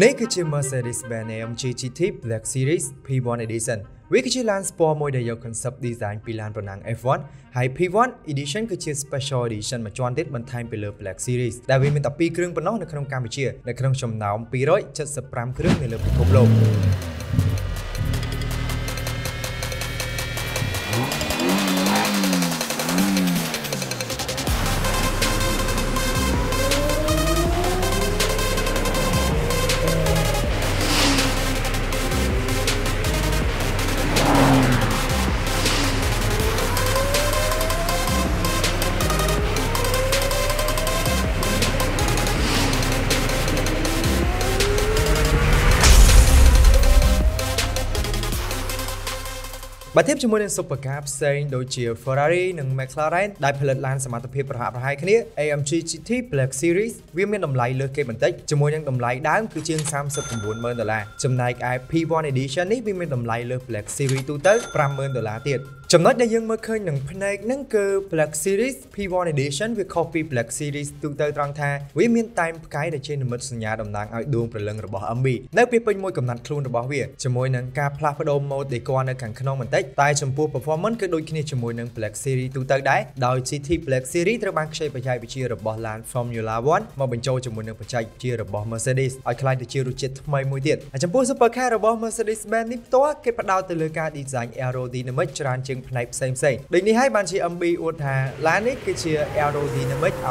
នេះគឺជា Mercedes-Benz AMG GT Black Series P1 Edition វាគឺជាឡាន Sport មួយដែលយក concept design ពីឡានប្រណាំង F1 ហើយ P1 Edition គឺជា Special Edition មួយជាន់ទៀតបន្ថែមពីលើ Black Series ដែលវាមានតែ2គ្រឿងប៉ុណ្ណោះនៅក្នុងកម្ពុជានៅក្នុងចំណោម275គ្រឿងនៅលើពិភពលោកបើធៀបជាមួយនឹង Supercar ផ្សេងដូចជា Ferrari និង McLaren ដែលផលិតឡានសមត្ថភាពប្រហាក់ប្រហែលគ្នា AMG GT Black Series វាមានតម្លៃលើសគេបន្តិចជាមួយនឹងតម្លៃដើមគឺជាង$39,000 ចំណែកឯ P1 Edition នេះវាមានតម្លៃលើ Black Series ទូទៅ$50,000ទៀតចំណុចដែលយើងមើលឃើញនឹងផ្នែកហ្នឹងគឺ Black Series P1 Edition វាខុសពី Black Series ទូទៅត្រង់ថាវាមានតែមផ្កាយដែលជានិមិត្តសញ្ញាតំណាងឲ្យដួងព្រលឹងរបស់ MB នៅពេលពេញមួយកំណត់ខ្លួនរបស់វាជាមួយនឹងការផ្លាស់ប្ដូរ mode decor នៅខាងក្នុងបន្តិចតែចំពោះ performance គឺដូចគ្នាជាមួយនឹង Black Series ទូទៅដែរដោយ GT Black Series ត្រូវបានខ្ចីបច្ចេកវិទ្យារបស់ឡាន Formula 1មកបញ្ចូលជាមួយនឹងបច្ចេកវិទ្យារបស់ Mercedes ឲ្យក្លាយទៅជារសជាតិថ្មីមួយទៀតហើយចំពោះ Supercar របស់ Mercedes-Benz នេះផ្ទាល់គេផ្ដោតទៅលើការ design aerodynamic ច្រើនជាងផ្នែកផ្សេងៗដូចនេះហើយបានជា MB អួតថាឡាននេះគឺជា Aerodynamic Outstanding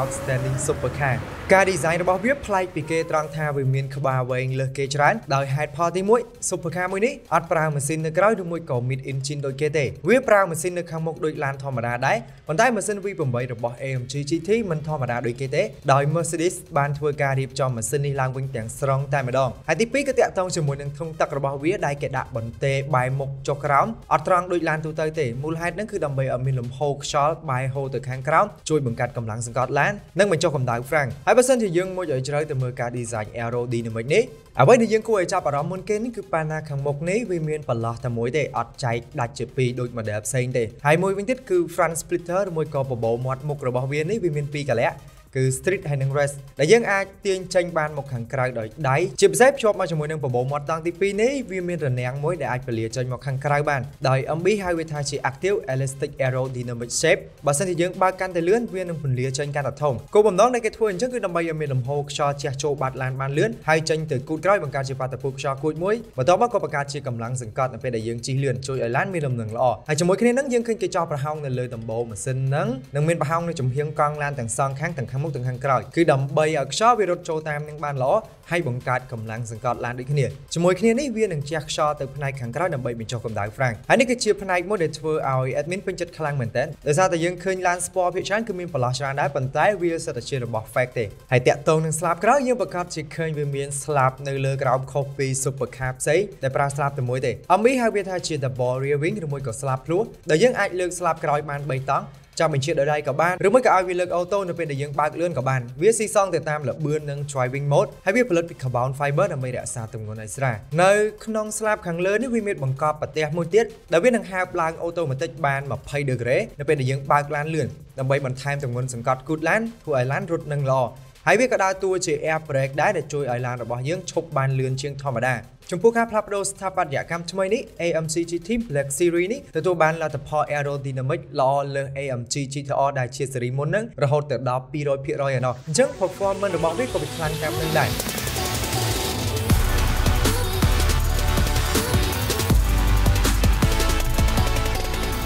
Supercar ការ design របស់វាប្លែកពីគេត្រង់ថាវាមានក្បាលវែងលើសគេច្រើនដោយហេតុផលទី1 Supercar មួយនេះអត់ប្រើម៉ាស៊ីននៅក្រោយឬមួយក៏ mid engine ដូចគេទេវាប្រើម៉ាស៊ីននៅខាងមុខដូចឡានធម្មតាដែរប៉ុន្តែម៉ាស៊ីន V8 របស់ AMG GT មិនធម្មតាដូចគេទេដោយ Mercedes បានធ្វើការរៀបចំម៉ាស៊ីននេះឡើងវិញទាំងស្រុងតែម្ដងហើយទី2ក៏តាក់ទងជាមួយនឹងធុងទឹករបស់វាដែលគេដាក់បន្ទែបែរមុខចុះក្រោមអត់ត្រង់ដូចឡានទូទៅទេមូលហេតុហ្នឹងគឺដើម្បីឲ្យមានលំហូរខ្យល់បែរហូរទៅខាងក្រោមជួយបង្កើតកម្លាំងសង្កត់ឡាននិងបញ្ចុះកម្ដៅហ្វ្រាំងហើយបើសិនជាយើងមួយឲ្យជ្រៅទៅមើលការ design aerodynamic នេះអ្វីដែលយើងគួរឲ្យចាប់អារម្មណ៍មុនគេនេះគឺប៉ាណាខាងមុខនេះវាមានបន្លោះតែមួយទេអត់ចែកដាច់ជាពីរដូច model ផ្សេងទេហើយមួយវិញទៀតគឺ front splitter ឬមួយក៏បបោមាត់មុខរបស់វានេះវាមាន2កាលៈគឺ street ហើយនិង race ដែលយើងអាចទាញចេញបានមកខាងក្រៅដោយដៃជាពិសេសភ្ជាប់មកជាមួយនឹងបបោមាត់តង់ទី2នេះវាមានរនាំងមួយដែលអាចពលាចេញមកខាងក្រៅបានដោយ MB ហៅវាថាជា active elastic aerodynamic shape បើសិនជាយើងបើកកាន់តែលឿនវានឹងពលាចេញកាន់តែធំគោលបំណងដែលគេធ្វើអញ្ចឹងគឺដើម្បីឲ្យមានលំហូរខ្យល់ជះចូលបាត់ឡានបានលឿនហើយចេញទៅគូតក្រោយបង្កើតជាបាតុភូតខ្យល់គូតមួយបន្ទាប់មកក៏បង្កើតជាកម្លាំងសង្កត់នៅពេលដែលយើងជិះលឿនជួយឲ្យឡានមានលំនឹងល្អហើយជាមួយគ្នានឹងយើងឃើញគេចោលប្រហោងនៅលើដំបូលម៉ាស៊ីនហ្នឹងនិងមានប្រហោងនៅចំហៀងកង់ឡានទាំងសងខាងមុខទាំងខាងក្រោយគឺដើម្បីឲ្យខ្យល់វារត់ចូលតាមនឹងបានល្អហើយបង្កើតកម្លាំងសង្កត់ឡានដូចគ្នាជាមួយគ្នានេះវានឹងជះខ្យល់ទៅផ្នែកខាងក្រោយដើម្បីបញ្ចុះកម្ដៅហ្វ្រាំងហើយនេះគឺជាផ្នែកមួយដែលធ្វើឲ្យ admin ពេញចិត្តខ្លាំងមែនទែនដោយសារតែយើងឃើញឡាន Sport ភាគច្រើនគឺមានបន្លោះច្រើនដែរប៉ុន្តែវាសិតតែជារបស់ fake ទេហើយតាក់ទងនឹងស្លាបក្រោយយើងប្រកាសជាឃើញវាមានស្លាបនៅលើក្រោមខុសពី Supercar ផ្សេងតែប្រើស្លាបតែមួយទេ MB ហៅវាថាជា double rear wing ឬមួយក៏ស្លាបភ្លោះដែលយើងអាចលើកស្លាបក្រោយបាន3តង់ចាំបញ្ជាដោយដៃក៏បានឬមួយក៏ឲ្យវាលើកអូតូនៅពេលដែលយើងបើកលឿនក៏បានវាស៊ីសងទៅតាមល្បឿននិង driving mode ហើយវាផលិតពី carbon fiber ដើម្បីរក្សាទម្ងន់ឲ្យស្រាលនៅក្នុងស្លាបខាងលើនេះវាមានបង្កប់ប្រទេសមួយទៀតដែលវានឹងហើបឡើងអូតូម៉ាទិកបាន20°នៅពេលដែលយើងបើកឡានលឿនដើម្បីបន្ថែមទម្ងន់សង្កត់គូតឡានធ្វើឲ្យឡានរត់នឹងល្អហើយវាក៏ដើរតួជា air brake ដែរដែលជួយឲ្យឡានរបស់យើងឈប់បានលឿនជាងធម្មតាចំពោះការផ្លាស់ប្ដូរស្ថាបត្យកម្មថ្មីនេះ AMG GT Black Series នេះទទួលបានលទ្ធផល aerodynamic ល្អលើស AMG GTR ដែលជាស៊េរីមុនហ្នឹងរហូតដល់ 200% ឯណោះអញ្ចឹង performance របស់វាក៏វាខ្លាំងតាមនឹងដែរ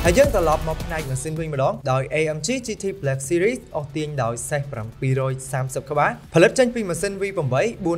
ហើយយើងត្រឡប់មកផ្នែកម៉ាស៊ីនវិញម្ដងដោយ AMG GT Black Series អស់ទាញដោយសេះ730ក្បាលផលិតចេញពីម៉ាស៊ីន V8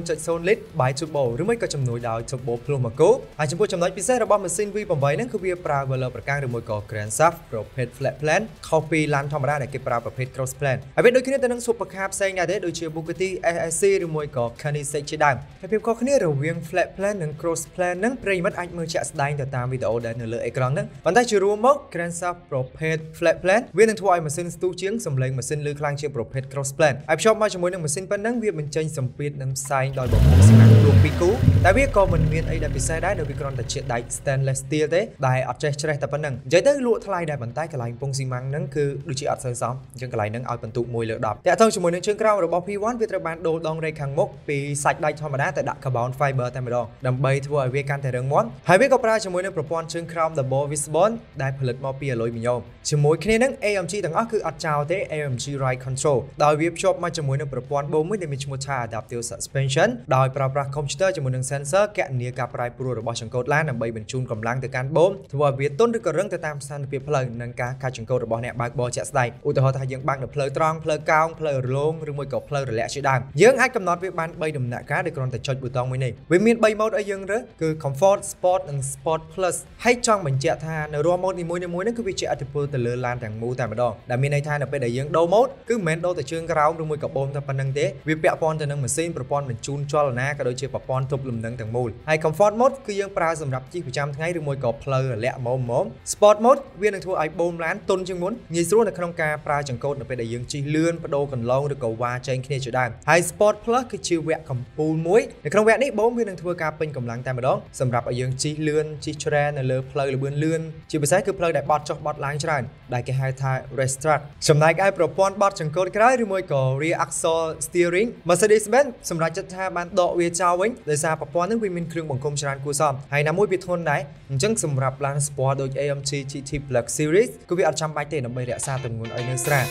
4.0 លីត្រ Bi-turbo ឬមួយក៏ជំនួយដោយ turbo ភ្លោះមួយគូហើយចំពោះចំណុចពិសេសរបស់ម៉ាស៊ីន V8 ហ្នឹងគឺវាប្រើវ៉ឺលប្រកាំងឬមួយក៏ Grand Shaft ប្រភេទ Flat Plane ខុសពីឡានធម្មតាដែលគេប្រើប្រភេទ Cross Plane ហើយវាដូចគ្នាទៅនឹង Supercar ផ្សេងដែរទេដូចជា Bugatti SSC ឬមួយក៏ Koenigsegg ជាដើមហើយភាពខុសគ្នារវាង Flat Plane និង Cross Plane ហ្នឹងប្រិយមិត្តអាចមើលជាក់ស្ដែងទៅតាមវីដេអូដែលនៅលើអេក្រង់ហ្នឹងប៉ុន្តែជារួមមក Crankshaft ប្រភេទ flat plane វានឹងធ្វើឲ្យម៉ាស៊ីនស្ទុះជាងសម្លេងម៉ាស៊ីនឮខ្លាំងជាប្រភេទ cross plane ហើយភ្ជាប់មកជាមួយនឹងម៉ាស៊ីនប៉ុណ្ណឹងវាបញ្ចេញសម្ពាធនិងផ្សែងដោយបំពង់ស៊ីម៉ាំងគ្រប់ពីគូតែវាក៏មិនមានអីដែលពិសេសដែរដោយវាគ្រាន់តែជាដែក stainless steel ទេដែលអត់ចេះច្រេះតែប៉ុណ្ណឹងនិយាយទៅលក់ថ្លៃដែរប៉ុន្តែកន្លែងពងស៊ីម៉ាំងហ្នឹងគឺដូចជាអត់សូវសមអញ្ចឹងកន្លែងហ្នឹងឲ្យបន្ទុក1លើ10 តាក់ទងជាមួយនឹងជើងក្រោមរបស់ P1 វាត្រូវបានដូរដង រែក ខាងមុខពីសាច់ដែកធម្មតាទៅដាក់ carbon fiber តែម្ដង ដើម្បីធ្វើឲ្យវាកាន់តែរឹងមាំ ហើយវាក៏ប្រើជាមួយនឹងប្រព័ន្ធជើងក្រោម double wishbone ដែលផលិតមកពី អលុយមីញ៉ូម ជាមួយគ្នានឹង AMG ទាំងអស់គឺអត់ចោលទេ AMG ride control ដោយវាភ្ជាប់មកជាមួយនឹងប្រព័ន្ធបូមមួយដែលមានឈ្មោះថា adaptive suspension ដោយប្រើប្រាស់ computer ជាមួយនឹង sensor គណនាការប្រែប្រួលរបស់ចង្កូតឡាន ដើម្បីបញ្ជូនកម្លាំងទៅកាន់បូម ធ្វើឲ្យវាទន់ឬក៏រឹងទៅតាមស្ថានភាពផ្លូវ និងការកាត់ចង្កូតរបស់អ្នកបើកបរជាក់ស្ដែង ឧទាហរណ៍ថាយើងបើកនៅផ្លូវត្រង់ ផ្លូវកោង ផ្លូវរលង ឬមួយក៏ផ្លូវរលាក់ជាដើម យើងអាចកំណត់វាបាន 3 ដំណាក់កាលដោយគ្រាន់តែចុចប៊ូតុងមួយនេះវាមាន 3 ម៉ូដ ឲ្យយើងរើស គឺ Comfort, Sport និង Sport Plus ហើយចង់បញ្ជាក់ថានៅរាល់ម៉ូដនីមួយៗគឺវាជាអត្ថិពលទៅលើឡានទាំងមូលតែម្ដង ដែលមានន័យថានៅពេលដែលយើងដូរ ម៉ូដ គឺមិនមែនដូរតែជើងក្រោមឬមួយក៏បូមតែប៉ុណ្្នឹងទេ វាពាក់ព័ន្ធទៅនឹងម៉ាស៊ីនប្រព័ន្ធបញ្ជូនចលនា ក៏ដូចជាប្រព័ន្ធទប់លំនឹងទាំងមូល ហើយ Comfort Mode គឺយើងប្រើសម្រាប់ជិះប្រចាំថ្ងៃឬមួយក៏ផ្លូវរលាក់មុំៗ Sport Mode វានឹងធ្វើឲ្យបូមឡានទន់ជាងមុន ងាយស្រួលនៅក្នុងការប្រើចង្កូតនៅពេលដែលយើងជិះលឿនបដូរកន្លងឬក៏វ៉ាចែងគ្នាជាដើម ហើយ Sport Plus គឺជាវគ្គកំពូលមួយនៅក្នុងវគ្គនេះបូមវានឹងធ្វើការពេញកម្លាំងតែម្ដង សម្រាប់ឲ្យយើងជិះលឿនជិះឆ្រែននៅលើផ្លូវលឿនជាពិសេសគឺផ្លូវដែលបត់ចុះបត់ឡើងច្រើន ដែលគេហៅថា race track ចំណែកឯប្រព័ន្ធបត់ចង្កូតក្រោយឬមួយក៏ rear axle steering Mercedes-Benz សម្រាប់ចិត្តថាបានដកវាចោលវិញ ដោយសារប្រព័ន្ធនេះវាមានគ្រឿងបង្គុំច្រើនគួរសម ហើយណាមួយវាធន់ដែរ អញ្ចឹងសម្រាប់ឡាន Sport ដូច AMG GT Black Series គឺវាអត់ចាំបាច់ទេដើម្បីរក្សាទម្ងន់ឲ្យនៅស្រាល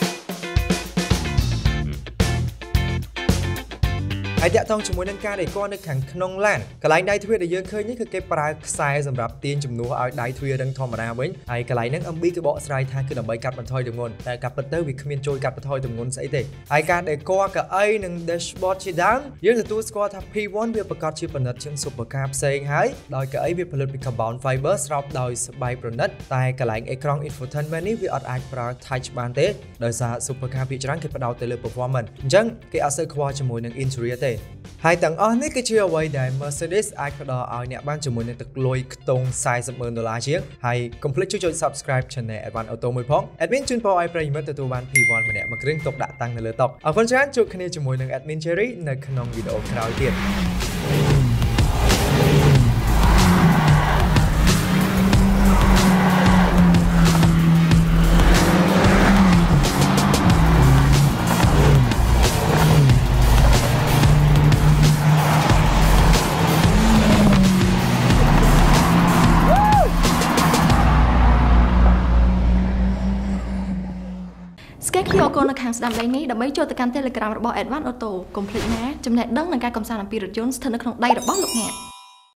ហើយតាក់ទងជាមួយនឹងការដេក័រនៅខាងក្នុងឡានកន្លែងដៃទ្វារដែលយើងឃើញនេះគឺគេប្រើខ្សែសម្រាប់ទាញជំនួសឲ្យដៃទ្វាររឹងធម្មតាវិញហើយកន្លែងហ្នឹង MB គេបកស្រាយថាគឺដើម្បីកាត់បន្ថយទម្ងន់តែការពិតទៅវាគ្មានជួយកាត់បន្ថយទម្ងន់ស្អីទេហើយការដេក័រកៅអីនិង dashboard ជាដើម យើងទទួលស្គាល់ថា P1 វាប្រកាសជា ផលិតជាង Supercar ផ្សេងហើយ ដោយកៅអីវាផលិតពី carbon fiber ស្រោបដោយស្បៃប្រណិត តែកន្លែង អេក្រង់ infotainment នេះវាអត់អាចប្រើ touch បានទេ ដោយសារ Supercar ភាគច្រើនគេផ្ដោតទៅលើ performance អញ្ចឹងគេអត់សូវខ្វល់ជាមួយនឹង interior ទេ ហើយទាំងអស់នេះគឺជាអ្វីដែល Mercedes អាចផ្ដល់ឲ្យអ្នកបានជាមួយនឹងទឹកលុយខ្ទង់ $40,000 ជាង ហើយកុំភ្លេចជួយ Subscribe Channel Advan Auto មួយផង Admin ជូនពរឲ្យប្រិយមិត្តទទួលបាន P1 ម្នាក់មួយគ្រឿងទុកដាក់តាំងនៅលើតុ អរគុណច្រើនជួបគ្នាជាមួយនឹង Admin Cherry នៅក្នុង video ក្រោយទៀតស្គាល់ខ្ញុំនៅខាងស្ដាំដៃនេះដើម្បីចូលទៅកាន់ Telegram របស់ Advan Auto កុំភ្លេចណាចំណេះដឹងនឹងការកំសាន្តអំពីរថយន្តស្ថិតនៅក្នុងដៃរបស់លោកអ្នក